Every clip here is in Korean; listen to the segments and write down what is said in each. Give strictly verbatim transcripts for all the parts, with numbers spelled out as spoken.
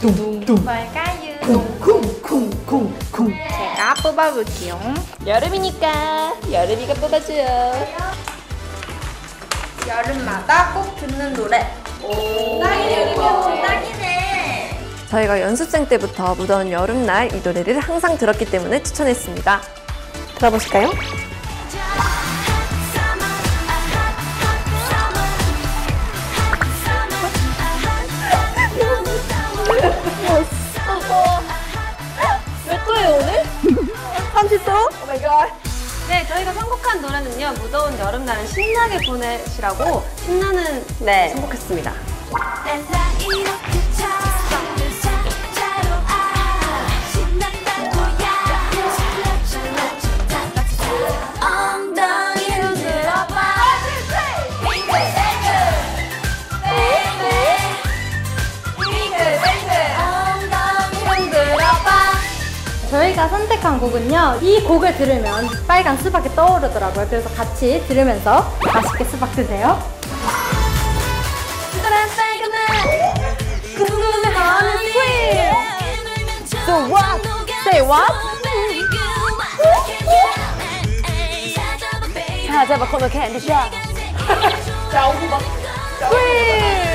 둥둥. 쿵쿵쿵쿵쿵. 제가 뽑아볼게요. 여름이니까 여름이가 뽑아줘요. 여름마다 꼭 듣는 노래. 오, 딱이네. 딱이네. 저희가 연습생 때부터 무더운 여름날 이 노래를 항상 들었기 때문에 추천했습니다. 들어보실까요? 몇 도예요 오늘? 삼십 도? 오마이갓. 네, 저희가 선곡한 노래는요, 무더운 여름날은 신나게 보내시라고 신나는 네 선곡했습니다. 저희가 선택한 곡은요, 이 곡을 들으면 빨간 수박이 떠오르더라고요. 그래서 같이 들으면서 맛있게 수박 드세요. 그거랑 빨간은 궁금해하는 퀴즈. So what? Say what? 찾아봐 코너 캔디샵. 자, 오구박 퀴즈.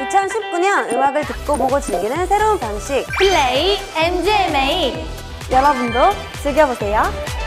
이천십구 년 음악을 듣고 보고 즐기는 새로운 방식, 플레이 엠지엠에이. 여러분도 즐겨보세요.